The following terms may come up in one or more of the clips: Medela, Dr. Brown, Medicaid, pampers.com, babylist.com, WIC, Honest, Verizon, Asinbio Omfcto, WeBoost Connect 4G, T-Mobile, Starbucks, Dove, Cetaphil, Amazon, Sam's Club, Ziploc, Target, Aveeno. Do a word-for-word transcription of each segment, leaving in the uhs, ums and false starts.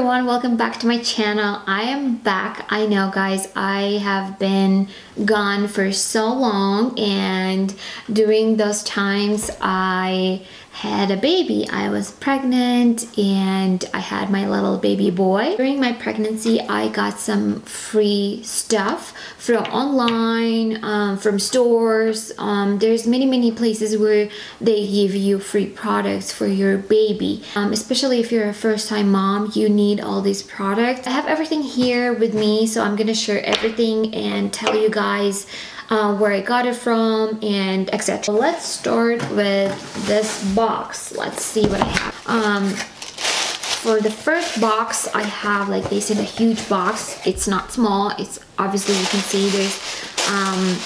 everyone, welcome back to my channel. I am back. I know guys, I have been gone for so long, and during those times I had a baby. I was pregnant and I had my little baby boy. During my pregnancy I got some free stuff from online, um, from stores. Um, there's many many places where they give you free products for your baby, um, especially if you're a first time mom, you need all these products. I have everything here with me, so I'm gonna share everything and tell you guys Uh, where I got it from and et cetera. Let's start with this box. Let's see what I have. Um, for the first box, I have, like they said, a huge box. It's not small. It's obviously, you can see there's um,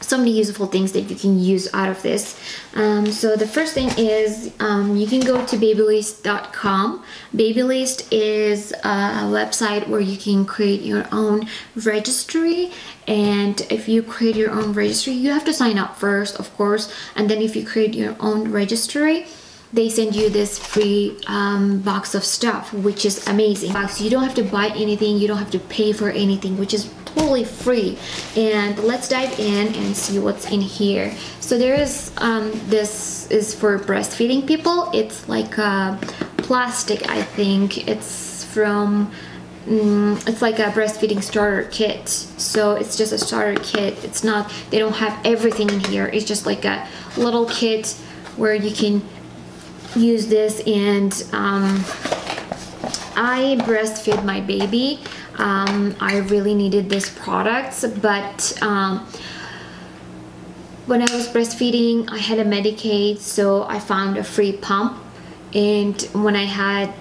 so many useful things that you can use out of this. Um, so the first thing is um, you can go to babylist dot com. Babylist is a website where you can create your own registry. And if you create your own registry, you have to sign up first, of course, and then if you create your own registry, they send you this free um, box of stuff, which is amazing. You don't have to buy anything, you don't have to pay for anything, which is totally free. And let's dive in and see what's in here. So there is, um, this is for breastfeeding people. It's like a plastic, I think. It's from... Mm, it's like a breastfeeding starter kit. So it's just a starter kit. It's not, they don't have everything in here. It's just like a little kit where you can use this. And um, I breastfed my baby. Um, I really needed this product, but um, when I was breastfeeding, I had a Medicaid, so I found a free pump. And when I had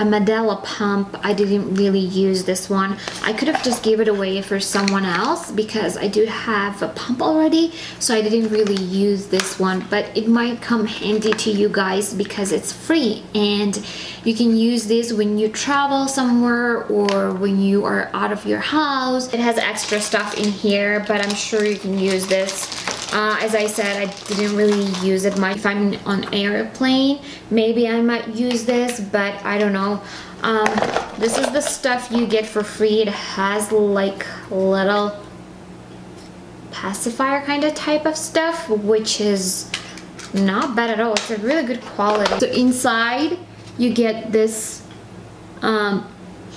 a Medela pump, I didn't really use this one. I could have just gave it away for someone else because I do have a pump already, so I didn't really use this one, but it might come handy to you guys because it's free and you can use this when you travel somewhere or when you are out of your house. It has extra stuff in here, but I'm sure you can use this. Uh, as I said, I didn't really use it much. If I'm on an airplane, maybe I might use this, but I don't know. Um, this is the stuff you get for free. It has like little pacifier kind of type of stuff, which is not bad at all. It's a really good quality. So inside, you get this um,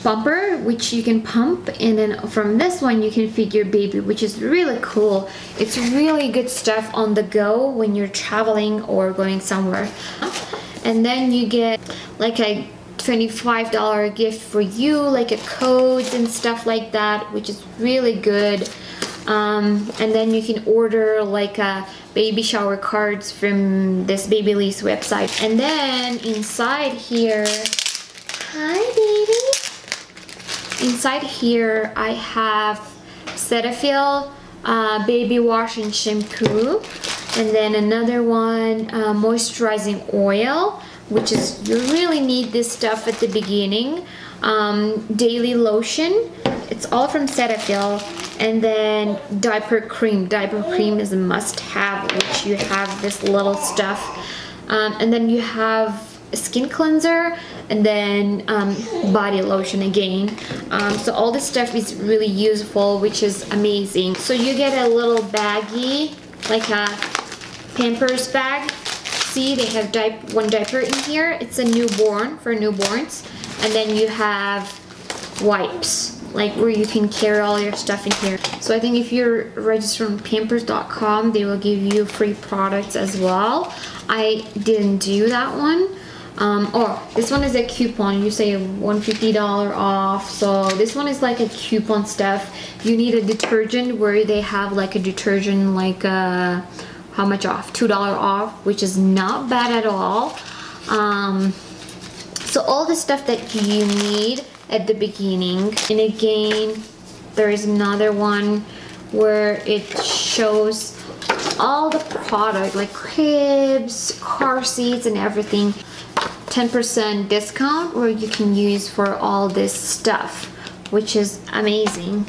pumper, which you can pump, and then from this one you can feed your baby, which is really cool. It's really good stuff on the go when you're traveling or going somewhere. And then you get like a twenty-five dollar gift for you, like a codes and stuff like that, which is really good. Um, and then you can order like a baby shower cards from this Babylist website. And then inside here, hi baby. Inside here, I have Cetaphil uh, baby wash and shampoo, and then another one, uh, moisturizing oil, which is, you really need this stuff at the beginning. Um, daily lotion, it's all from Cetaphil, and then diaper cream. Diaper cream is a must-have, which you have this little stuff, um, and then you have skin cleanser, and then um, body lotion again. Um, so all this stuff is really useful, which is amazing. So you get a little baggie, like a Pampers bag. See, they have di one diaper in here. It's a newborn, for newborns. And then you have wipes, like where you can carry all your stuff in here. So I think if you're registered on pampers dot com, they will give you free products as well. I didn't do that one. Um, oh, this one is a coupon. You say one hundred fifty dollars off. So this one is like a coupon stuff. You need a detergent where they have like a detergent like uh, how much off? two dollars off, which is not bad at all. Um, so all the stuff that you need at the beginning. And again, there is another one where it shows all the product, like cribs, car seats, and everything. ten percent discount where you can use for all this stuff, which is amazing.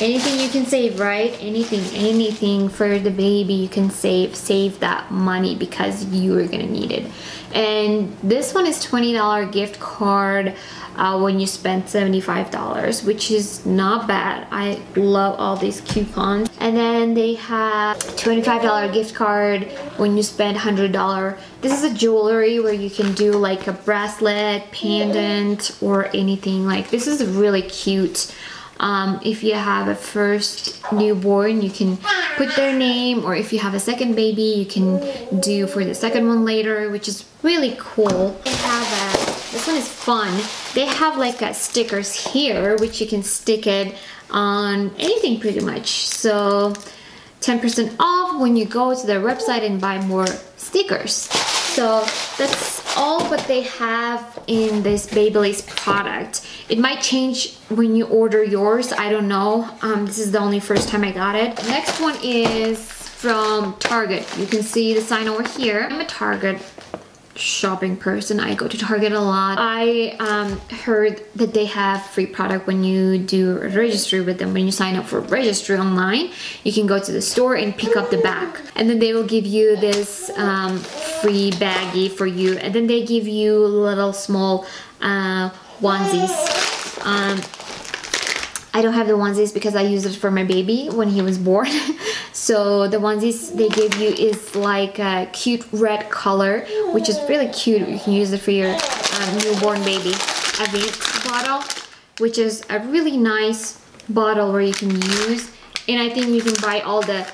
Anything you can save, right? Anything, anything for the baby you can save. Save that money because you are gonna need it. And this one is twenty dollar gift card uh, when you spend seventy-five dollars, which is not bad. I love all these coupons. And then they have twenty-five dollar gift card when you spend one hundred dollars. This is a jewelry where you can do like a bracelet, pendant, or anything. Like, this is really cute. Um, if you have a first newborn, you can put their name, or if you have a second baby, you can do for the second one later, which is really cool. They have a, this one is fun. They have like a stickers here, which you can stick it on anything pretty much. So ten percent off when you go to their website and buy more stickers. So that's all what they have in this Babylist product. It might change when you order yours, I don't know. Um, this is the only first time I got it. Next one is from Target. You can see the sign over here. I'm a Target shopping person. I go to Target a lot. I um, heard that they have free product when you do registry with them. When you sign up for registry online, you can go to the store and pick up the bag. And then they will give you this um, free baggie for you. And then they give you little small uh, onesies. Um, I don't have the onesies because I used it for my baby when he was born. So the onesies they give you is like a cute red color, which is really cute. You can use it for your um, newborn baby. Aveeno bottle, which is a really nice bottle where you can use. And I think you can buy all the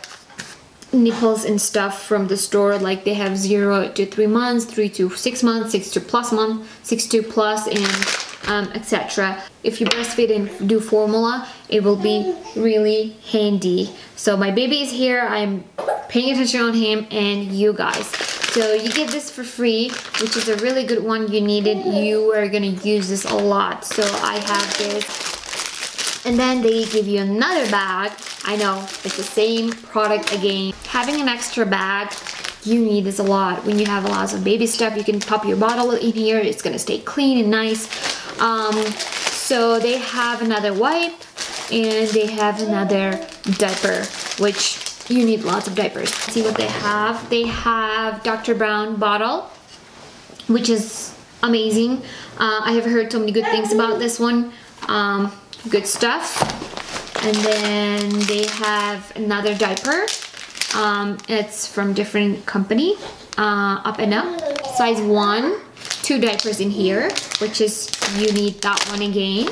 nipples and stuff from the store. Like, they have zero to three months, three to six months, six to plus month, six to plus, and Um, et cetera. If you breastfeed and do formula, it will be really handy. So my baby is here, I'm paying attention on him and you guys. So you get this for free, which is a really good one. You need it, you are gonna use this a lot. So I have this. And then they give you another bag. I know, it's the same product again. Having an extra bag, you need this a lot. When you have lots of baby stuff, you can pop your bottle in here, it's gonna stay clean and nice. Um, so they have another wipe and they have another diaper, which you need lots of diapers. See what they have. They have Doctor Brown bottle, which is amazing. Uh, I have heard so many good things about this one. Um, good stuff. And then they have another diaper. Um, it's from different company. Uh, up and up, size one. Two diapers in here, which is, you need that one again.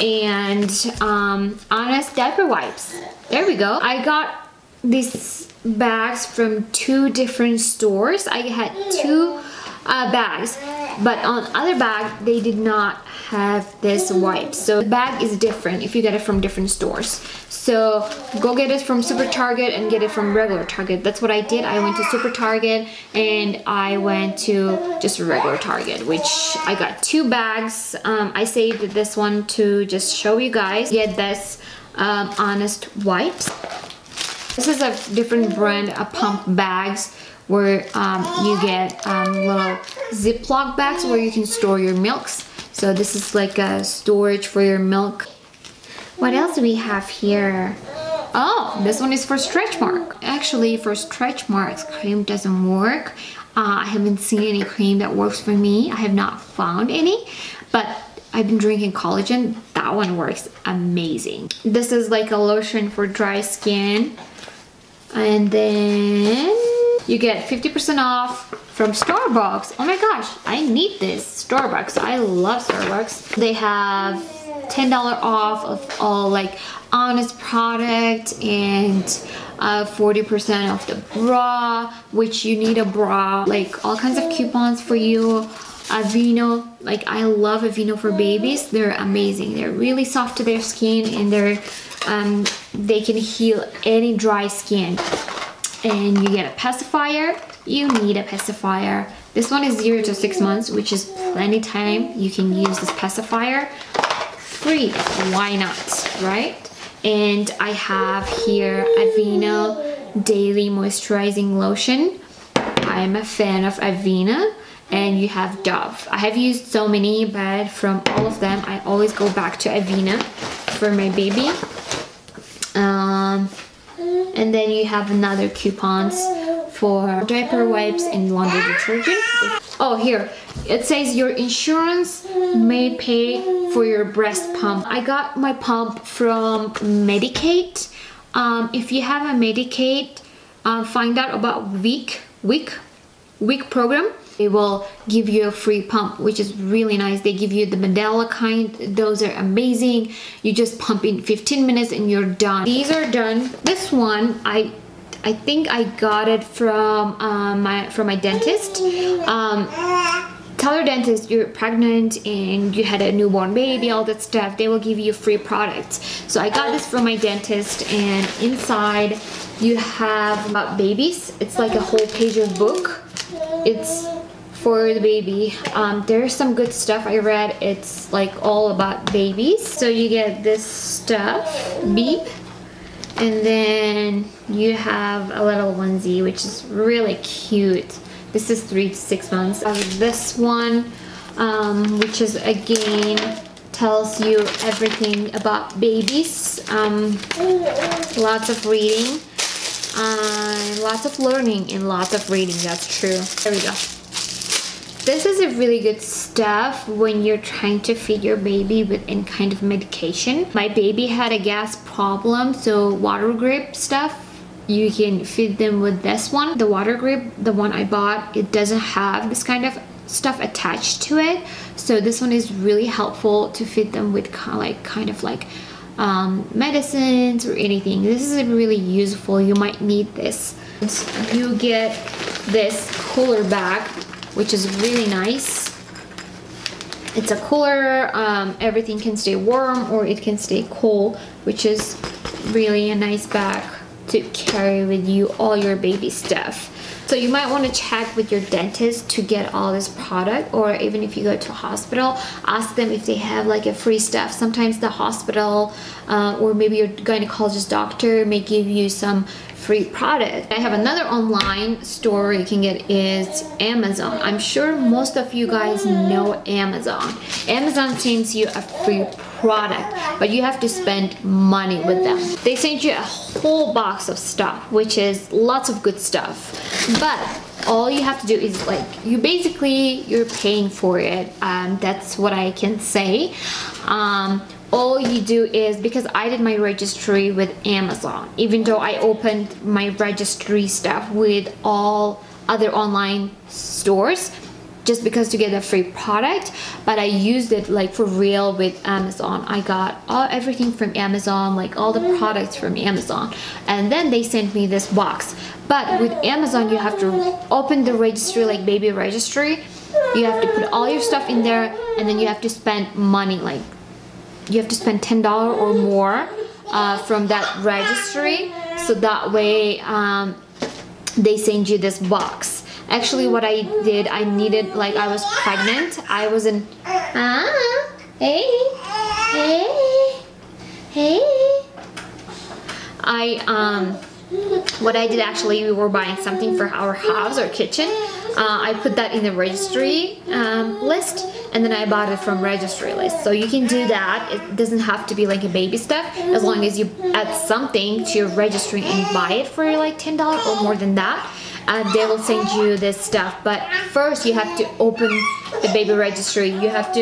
And um, Honest diaper wipes. There we go. I got these bags from two different stores. I had two uh, bags, but on other bag they did not have this wipe. So the bag is different if you get it from different stores. So go get it from Super Target and get it from regular Target. That's what I did. I went to Super Target and I went to just regular Target, which I got two bags. Um, I saved this one to just show you guys. Get this um, Honest wipes. This is a different brand, a pump bags, where um, you get um, little Ziploc bags where you can store your milks. So this is like a storage for your milk. What else do we have here? Oh, this one is for stretch mark. Actually, for stretch marks, cream doesn't work. Uh, I haven't seen any cream that works for me. I have not found any, but I've been drinking collagen. That one works amazing. This is like a lotion for dry skin. And then you get fifty percent off from Starbucks. Oh my gosh, I need this. Starbucks, I love Starbucks. They have ten dollars off of all like Honest product and uh, forty percent off the bra, which you need a bra. Like all kinds of coupons for you. Aveeno, like I love Aveeno for babies. They're amazing. They're really soft to their skin and they're um, they can heal any dry skin. And you get a pacifier. You need a pacifier. This one is zero to six months, which is plenty time. You can use this pacifier free. Why not, right? And I have here Aveeno Daily Moisturizing Lotion. I am a fan of Aveeno. And you have Dove. I have used so many, but from all of them, I always go back to Aveeno for my baby. coupon, and then you have another coupons for diaper wipes and laundry detergent. Oh, here it says your insurance may pay for your breast pump. I got my pump from Medicaid. Um, if you have a Medicaid, uh, find out about W I C, W I C, W I C program. They will give you a free pump, which is really nice. They give you the Medela kind. Those are amazing. You just pump in fifteen minutes and you're done. These are done. This one, I I think I got it from uh, my from my dentist. Um, tell your dentist you're pregnant and you had a newborn baby, all that stuff. They will give you free products. So I got this from my dentist, and inside you have about babies. It's like a whole page of book. It's for the baby. Um, there's some good stuff I read. It's like all about babies. So you get this stuff, beep, and then you have a little onesie, which is really cute. This is three to six months. Uh, this one, um, which is again tells you everything about babies. Um, lots of reading, uh, lots of learning, and lots of reading. That's true. There we go. This is a really good stuff when you're trying to feed your baby with any kind of medication. My baby had a gas problem, so water grip stuff, you can feed them with this one. The water grip, the one I bought, it doesn't have this kind of stuff attached to it. So this one is really helpful to feed them with kind of like, kind of like um, medicines or anything. This is really useful. You might need this. You get this cooler bag, which is really nice. It's a cooler, um, everything can stay warm or it can stay cold, which is really a nice bag to carry with you all your baby stuff. So you might want to check with your dentist to get all this product, or even if you go to a hospital, ask them if they have like a free stuff. Sometimes the hospital uh, or maybe your gynecologist doctor may give you some free product. I have another online store you can get is Amazon. I'm sure most of you guys know Amazon. Amazon sends you a free product, but you have to spend money with them. They send you a whole box of stuff, which is lots of good stuff, but all you have to do is like, you basically, you're paying for it. Um, that's what I can say. Um, all you do is, because I did my registry with Amazon, even though I opened my registry stuff with all other online stores just because to get a free product, but I used it like for real with Amazon. I got all everything from Amazon, like all the products from Amazon, and then they sent me this box. But with Amazon, you have to open the registry, like baby registry, you have to put all your stuff in there, and then you have to spend money, like you have to spend ten dollars or more uh, from that registry, so that way um, they send you this box. Actually, what I did, I needed, like I was pregnant, I was in, ah, hey, hey, hey. I, um, what I did actually, we were buying something for our house or kitchen. Uh, I put that in the registry um, list, and then I bought it from registry list. So you can do that. It doesn't have to be like a baby stuff, as long as you add something to your registry and buy it for like ten dollars or more than that. And they will send you this stuff. But first you have to open the baby registry. You have to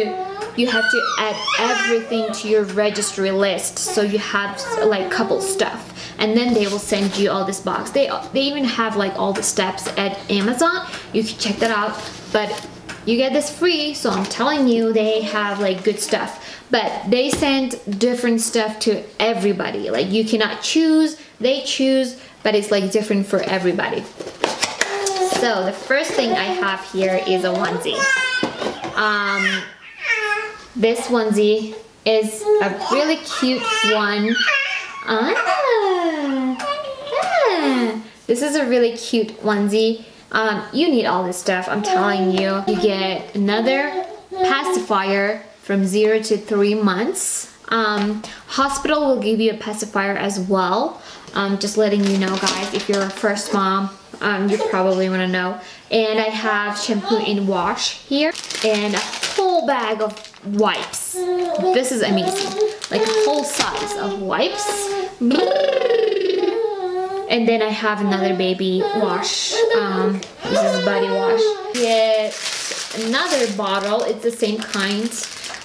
you have to add everything to your registry list, so you have like couple stuff, and then they will send you all this box. They they even have like all the steps at Amazon. You can check that out, but you get this free, so I'm telling you, they have like good stuff. But they send different stuff to everybody. Like you cannot choose, they choose, but it's like different for everybody. So the first thing I have here is a onesie. Um, This onesie is a really cute one. Ah, ah. This is a really cute onesie. Um, you need all this stuff, I'm telling you. You get another pacifier from zero to three months. Um, hospital will give you a pacifier as well. Um, just letting you know, guys, if you're a first mom, um, you probably want to know. And I have shampoo and wash here, and a whole bag of wipes. This is amazing, like a whole size of wipes. And then I have another baby wash. Um, this is body wash. It's another bottle. It's the same kind.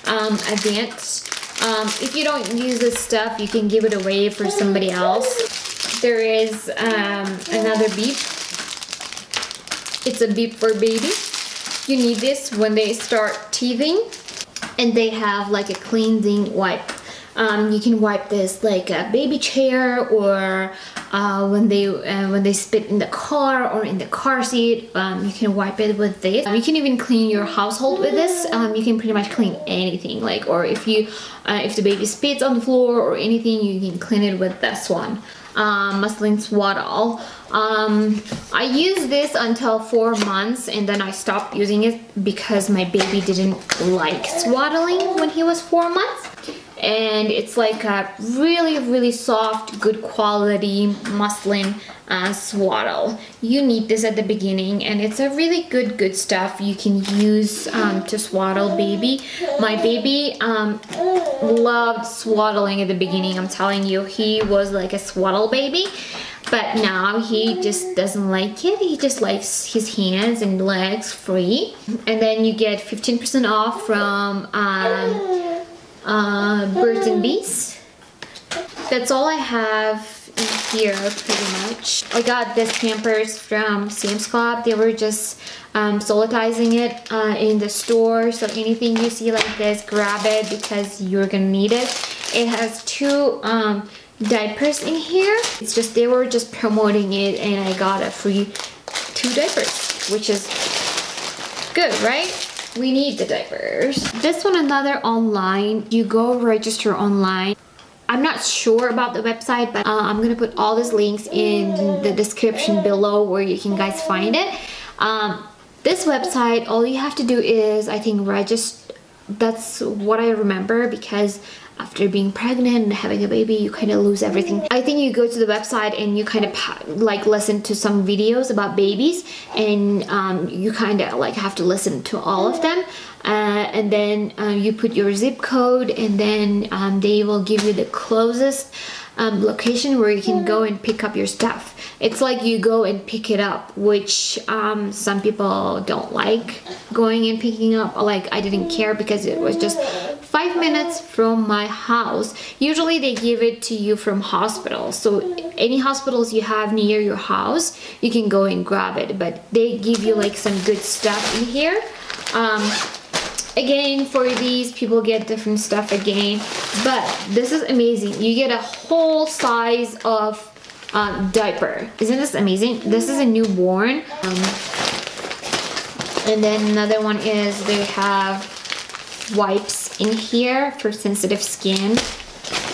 Um, Advanced. Um, if you don't use this stuff, you can give it away for somebody else. There is um, another beep. It's a beep for baby. You need this when they start teething. And they have like a cleansing wipe. Um, you can wipe this like a baby chair, or uh, when they uh, when they spit in the car or in the car seat. Um, you can wipe it with this. Um, you can even clean your household with this. Um, you can pretty much clean anything. Like, or if you uh, if the baby spits on the floor or anything, you can clean it with this one. Um, muslin swaddle. Um, I used this until four months and then I stopped using it because my baby didn't like swaddling when he was four months. And it's like a really, really soft, good quality muslin uh, swaddle. You need this at the beginning, and it's a really good, good stuff you can use um, to swaddle baby. My baby um, loved swaddling at the beginning, I'm telling you. He was like a swaddle baby, but now he just doesn't like it. He just likes his hands and legs free. And then you get fifteen percent off from um, uh Birds and Bees. That's all I have in here pretty much. I got this Pampers from Sam's Club. They were just um solidizing it uh in the store, so anything you see like this, grab it because you're gonna need it. It has two um diapers in here. It's just they were just promoting it, and I got a free two diapers, which is good, right? We need the diapers. This one, another online. You go register online. I'm not sure about the website, but uh, I'm gonna put all these links in the description below where you can guys find it. Um, this website, all you have to do is, I think, register. That's what I remember, because after being pregnant and having a baby, you kind of lose everything. I think you go to the website and you kind of like listen to some videos about babies, and um, you kind of like have to listen to all of them, uh, and then uh, you put your zip code, and then um, they will give you the closest um, location where you can go and pick up your stuff. It's like you go and pick it up, which um, some people don't like going and picking up. Like, I didn't care because it was just five minutes from my house. Usually they give it to you from hospitals, so any hospitals you have near your house, you can go and grab it. But they give you like some good stuff in here. Um, again, for these, people get different stuff again, but this is amazing. You get a whole size of um, diaper. Isn't this amazing? This is a newborn. Um, and then another one is they have wipes in here for sensitive skin,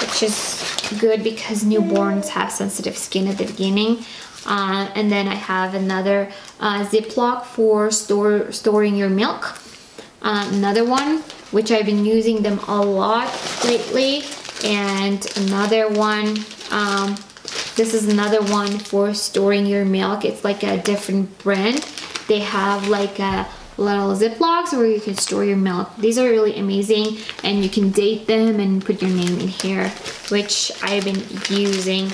which is good because newborns have sensitive skin at the beginning. Uh, and then I have another uh, Ziploc for store storing your milk. Uh, another one, which I've been using them a lot lately. And another one, um, this is another one for storing your milk. It's like a different brand. They have like a little Ziplocs where you can store your milk. These are really amazing, and you can date them and put your name in here, which I've been using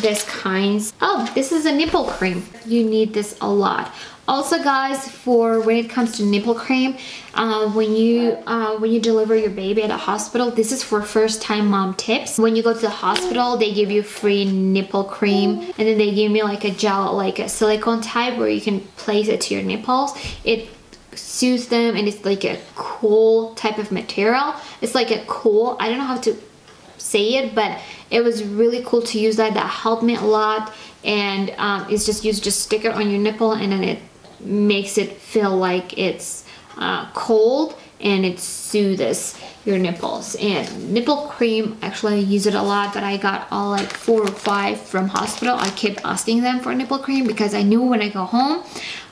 this kinds. Oh, this is a nipple cream. You need this a lot. Also, guys, for when it comes to nipple cream, uh, when you uh, when you deliver your baby at a hospital, this is for first-time mom tips. When you go to the hospital, they give you free nipple cream, and then they give me like a gel, like a silicone type where you can place it to your nipples. It soothes them, and it's like a cool type of material. It's like a cool, I don't know how to say it, but it was really cool to use that. That helped me a lot, and um, it's just, you just stick it on your nipple, and then it makes it feel like it's uh, cold, and it soothes your nipples. And nipple cream, actually I use it a lot, but I got all like four or five from hospital. I kept asking them for nipple cream because I knew when I go home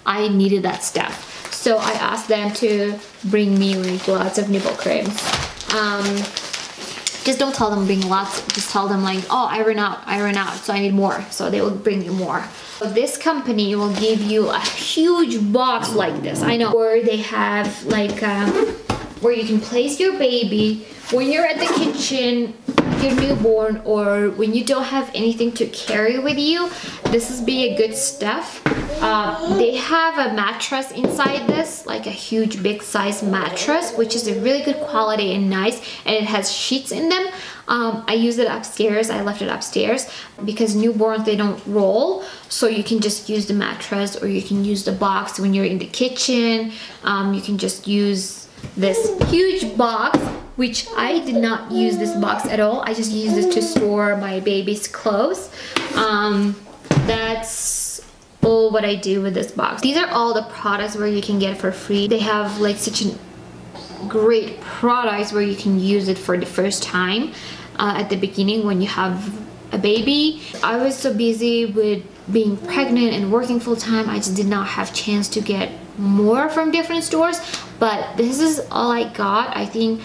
I needed that stuff. So I asked them to bring me like lots of nipple creams. Um, just don't tell them bring lots, just tell them like, oh, I ran out, I ran out, so I need more. So they will bring you more. So this company will give you a huge box like this, I know, where they have like, um, where you can place your baby when you're at the kitchen your newborn or when you don't have anything to carry with you, this is be a good stuff. Uh, they have a mattress inside this, like a huge big size mattress, which is a really good quality and nice, and it has sheets in them. Um, I use it upstairs, I left it upstairs because newborns, they don't roll, so you can just use the mattress or you can use the box when you're in the kitchen. Um, you can just use this huge box, which I did not use this box at all. I just used this to store my baby's clothes. Um, that's all what I do with this box. These are all the products where you can get for free. They have like such an great products where you can use it for the first time uh, at the beginning when you have a baby. I was so busy with being pregnant and working full-time, I just did not have chance to get more from different stores, but this is all I got. I think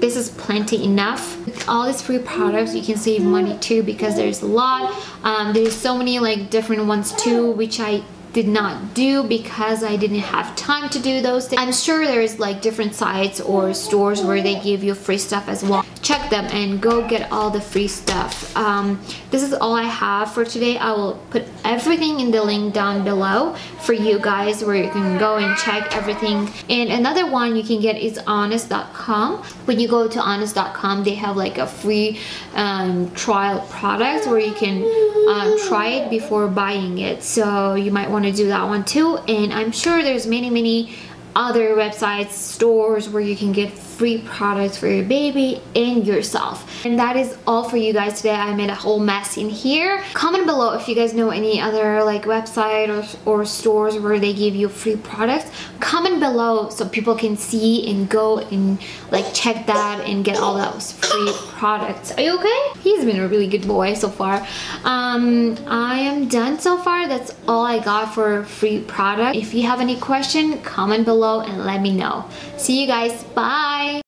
this is plenty enough. With all these free products you can save money too, because there's a lot. Um, there's so many like different ones too, which I did not do because I didn't have time to do those things. I'm sure there's like different sites or stores where they give you free stuff as well. Check them and go get all the free stuff. Um, this is all I have for today. I will put everything in the link down below for you guys where you can go and check everything. And another one you can get is honest dot com. When you go to honest dot com, they have like a free um, trial products where you can uh, try it before buying it. So you might want to do that one too, and I'm sure there's many many other websites, stores where you can get free products for your baby and yourself. And that is all for you guys today. I made a whole mess in here. Comment below if you guys know any other like website or, or stores where they give you free products. Comment below so people can see and go and like check that and get all those free products. Are you okay? He's been a really good boy so far. Um, I am done so far. That's all I got for free product. If you have any question, comment below and let me know. See you guys. Bye.